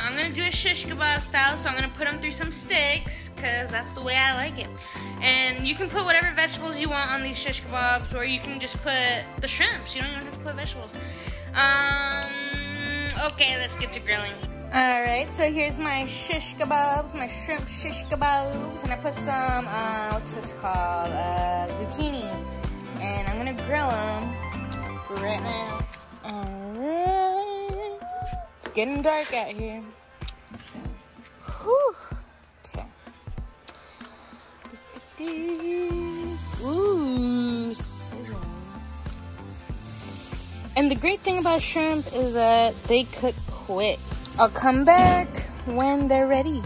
I'm going to do a shish kebab style, so I'm going to put them through some sticks, because that's the way I like it. And you can put whatever vegetables you want on these shish kebabs, or you can just put the shrimps. You don't even have to put vegetables. Okay, let's get to grilling. Alright, so here's my shish kebabs, my shrimp shish kebabs, and I put some, what's this called, zucchini. And I'm going to grill them right now. Alright, it's getting dark out here. Whew. Okay. Ooh, sizzling. And the great thing about shrimp is that they cook quick. I'll come back when they're ready.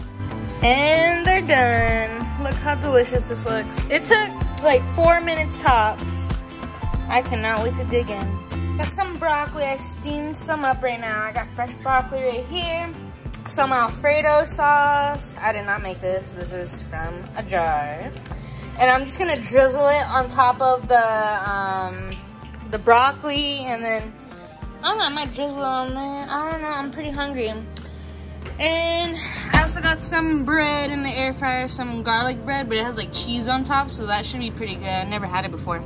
And they're done. Look how delicious this looks. It took like 4 minutes tops. I cannot wait to dig in. Got some broccoli. I steamed some up right now. I got fresh broccoli right here. Some Alfredo sauce. I did not make this. This is from a jar. And I'm just gonna drizzle it on top of the broccoli, and then I don't know, I might drizzle on there. I don't know, I'm pretty hungry. And I also got some bread in the air fryer, some garlic bread, but it has like cheese on top, so that should be pretty good. I've never had it before.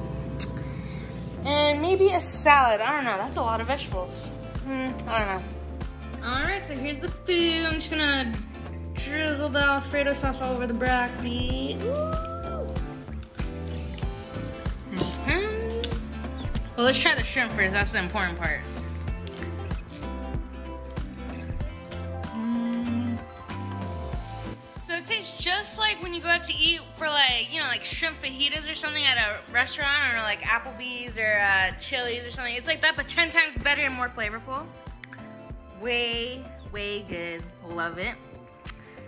And maybe a salad, I don't know, that's a lot of vegetables. I don't know. All right, so here's the food. I'm just gonna drizzle the Alfredo sauce all over the broccoli. Ooh. Well, let's try the shrimp first, that's the important part. So it tastes just like when you go out to eat for like, you know, like shrimp fajitas or something at a restaurant, or like Applebee's or Chili's or something. It's like that, but 10 times better and more flavorful. Way, way good. Love it.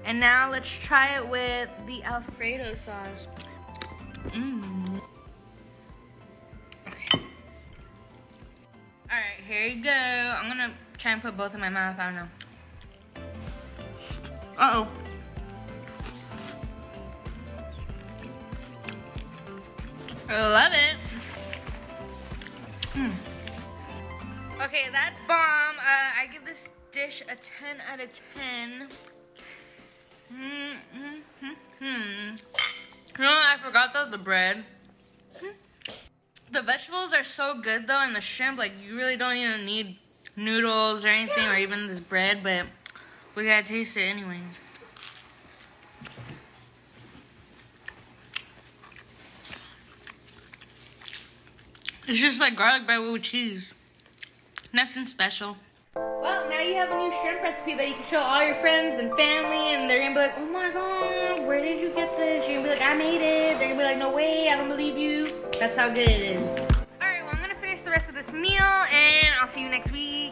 And now let's try it with the Alfredo sauce. Okay. All right, here you go. I'm gonna try and put both in my mouth. I don't know. Uh-oh. I love it. Okay, that's bomb. I give this dish a 10 out of 10. You know what I forgot though? The bread. The vegetables are so good though, and the shrimp, like you really don't even need noodles or anything, or even this bread, but we gotta taste it anyways. It's just like garlic bread with cheese. Nothing special. Well, now you have a new shrimp recipe that you can show all your friends and family, and they're gonna be like, oh my god, where did you get this? You're gonna be like, I made it. They're gonna be like, no way, I don't believe you. That's how good it is. All right, well, I'm gonna finish the rest of this meal, and I'll see you next week.